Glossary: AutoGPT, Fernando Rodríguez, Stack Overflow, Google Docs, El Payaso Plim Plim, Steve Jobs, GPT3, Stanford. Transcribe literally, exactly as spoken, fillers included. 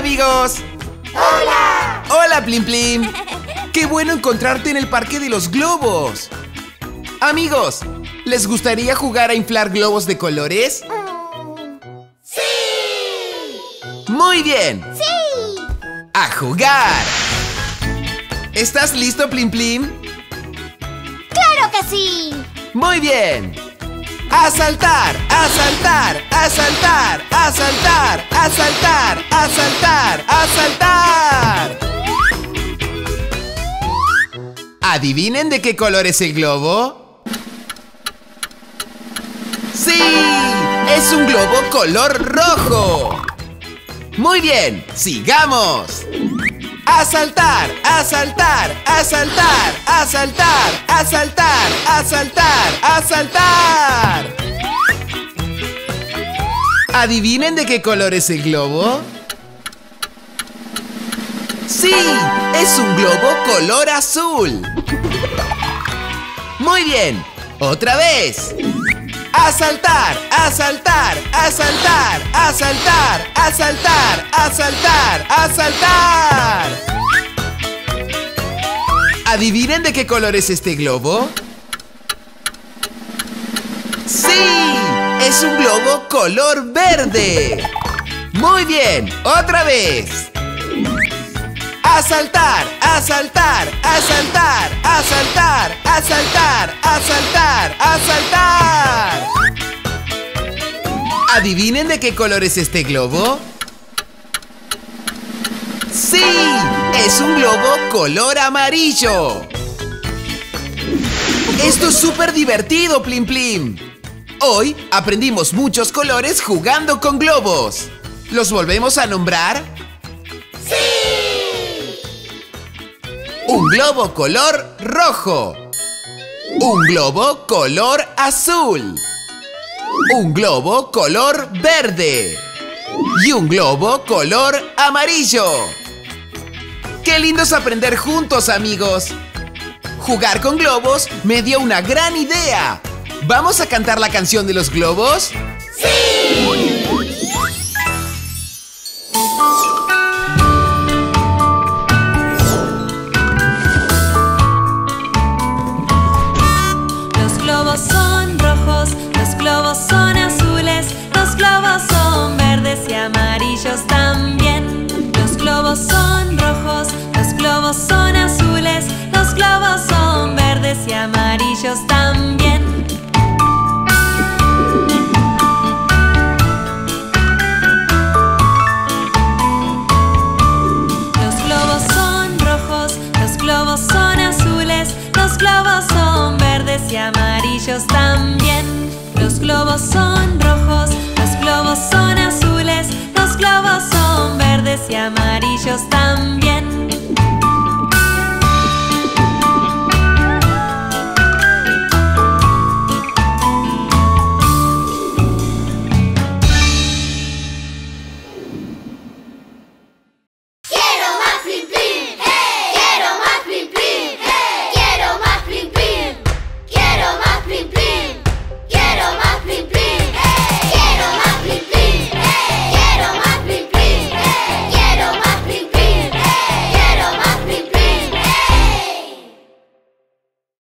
amigos! ¡Hola! ¡Hola, Plim Plim! ¡Qué bueno encontrarte en el Parque de los Globos! Amigos, ¿les gustaría jugar a inflar globos de colores? Mm. ¡Sí! ¡Muy bien! ¡Sí! ¡A jugar! ¿Estás listo, Plim Plim? ¡Claro que sí! ¡Muy bien! ¡A saltar! ¡A saltar! ¡A saltar! ¡A saltar! ¡A saltar! ¡A saltar! ¡A saltar! ¿Adivinen de qué color es el globo? ¡Sí! ¡Es un globo color rojo! ¡Muy bien! ¡Sigamos! ¡A saltar! ¡A saltar! ¡A saltar! ¡A saltar! ¡A saltar! ¡A saltar! ¡A saltar! ¿Adivinen de qué color es el globo? ¡Sí! ¡Es un globo color azul! ¡Muy bien! ¡Otra vez! ¡A saltar! ¡A saltar! ¡A saltar! ¡A saltar! ¡A saltar! ¡A saltar! ¡A saltar! ¿Adivinen de qué color es este globo? ¡Sí! ¡Es un globo color verde! ¡Muy bien! ¡Otra vez! ¡A saltar! ¡A saltar! ¡A saltar! ¡A saltar! ¡A saltar! ¡A saltar! ¡A saltar! ¿Adivinen de qué color es este globo? ¡Sí! ¡Es un globo color amarillo! ¡Esto es súper divertido, Plim Plim! Hoy aprendimos muchos colores jugando con globos. ¿Los volvemos a nombrar? ¡Sí! Un globo color rojo. Un globo color azul. Un globo color verde. Y un globo color amarillo. ¡Qué lindo es aprender juntos, amigos! Jugar con globos me dio una gran idea. ¿Vamos a cantar la canción de los globos? ¡Sí! Los globos son rojos, los globos son azules, los globos son verdes y amarillos también. Los globos son rojos, los globos son azules, los globos son verdes y amarillos también.